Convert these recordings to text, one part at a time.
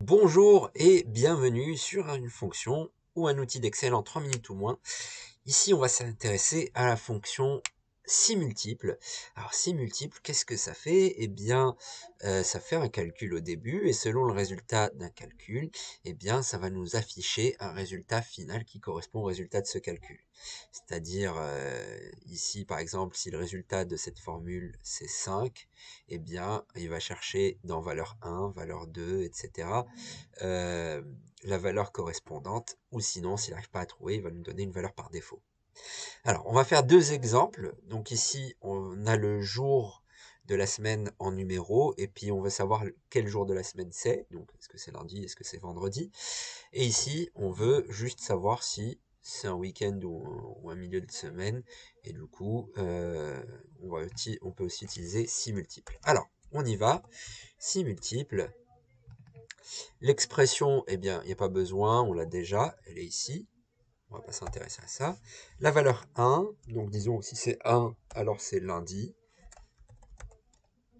Bonjour et bienvenue sur une fonction ou un outil d'Excel en 3 minutes ou moins. Ici, on va s'intéresser à la fonction si multiple. Alors, si multiple, qu'est-ce que ça fait? Eh bien, ça fait un calcul au début et selon le résultat d'un calcul, eh bien, ça va nous afficher un résultat final qui correspond au résultat de ce calcul. C'est-à-dire, ici, par exemple, si le résultat de cette formule, c'est 5, eh bien, il va chercher dans valeur 1, valeur 2, etc., la valeur correspondante, ou sinon, s'il n'arrive pas à trouver, il va nous donner une valeur par défaut. Alors, on va faire deux exemples. Donc ici, on a le jour de la semaine en numéro, et puis on veut savoir quel jour de la semaine c'est. Donc, est-ce que c'est lundi, est-ce que c'est vendredi? Et ici, on veut juste savoir si c'est un week-end ou un milieu de semaine. Et du coup, on peut aussi utiliser si multiple. Alors, on y va. Si multiple. L'expression, eh bien, il n'y a pas besoin, on l'a déjà, elle est ici. On ne va pas s'intéresser à ça. La valeur 1, donc disons si c'est 1, alors c'est lundi.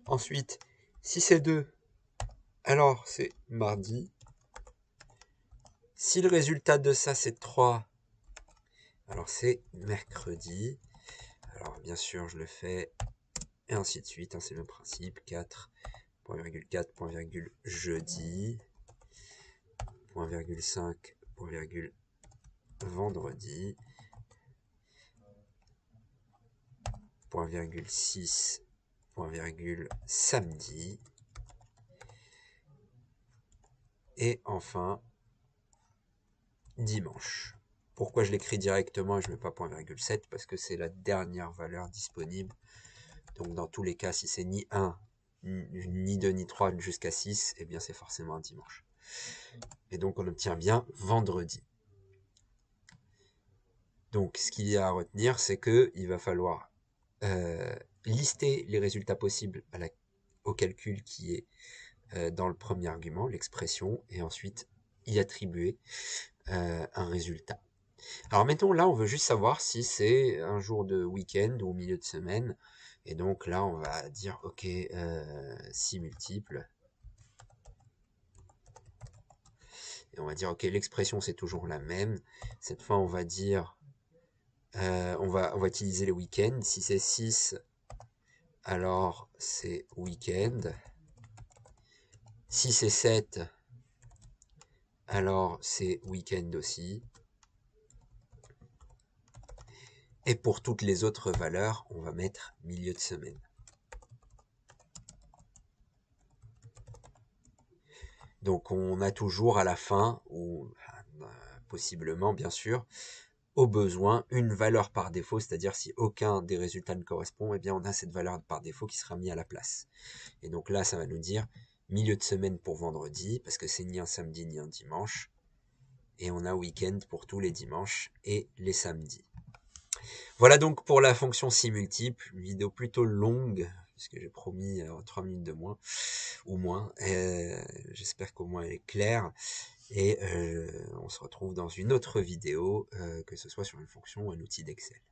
Ensuite, si c'est 2, alors c'est mardi. Si le résultat de ça c'est 3, alors c'est mercredi. Alors bien sûr, je le fais, et ainsi de suite, hein, c'est le principe. 4, point virgule jeudi, point virgule 5, point virgule vendredi, point virgule 6, point virgule samedi, et enfin dimanche. Pourquoi je l'écris directement et je ne mets pas point virgule 7? Parce que c'est la dernière valeur disponible. Donc dans tous les cas, si c'est ni 1, ni 2, ni 3 jusqu'à 6, eh bien c'est forcément un dimanche. Et donc on obtient bien vendredi. Donc, ce qu'il y a à retenir, c'est qu'il va falloir lister les résultats possibles au calcul qui est dans le premier argument, l'expression, et ensuite y attribuer un résultat. Alors, mettons, là, on veut juste savoir si c'est un jour de week-end ou au milieu de semaine. Et donc, là, on va dire, OK, si multiple. Et on va dire, OK, l'expression, c'est toujours la même. Cette fois, on va dire... on va utiliser les week-ends. Si c'est 6, alors c'est week-end. Si c'est 7, alors c'est week-end aussi. Et pour toutes les autres valeurs, on va mettre milieu de semaine. Donc on a toujours à la fin, ou possiblement bien sûr, au besoin, une valeur par défaut, c'est-à-dire si aucun des résultats ne correspond, eh bien on a cette valeur par défaut qui sera mise à la place. Et donc là, ça va nous dire milieu de semaine pour vendredi, parce que c'est ni un samedi ni un dimanche, et on a week-end pour tous les dimanches et les samedis. Voilà donc pour la fonction si multiple, une vidéo plutôt longue, puisque j'ai promis 3 minutes de moins, ou moins, j'espère qu'au moins elle est claire. Et on se retrouve dans une autre vidéo, que ce soit sur une fonction ou un outil d'Excel.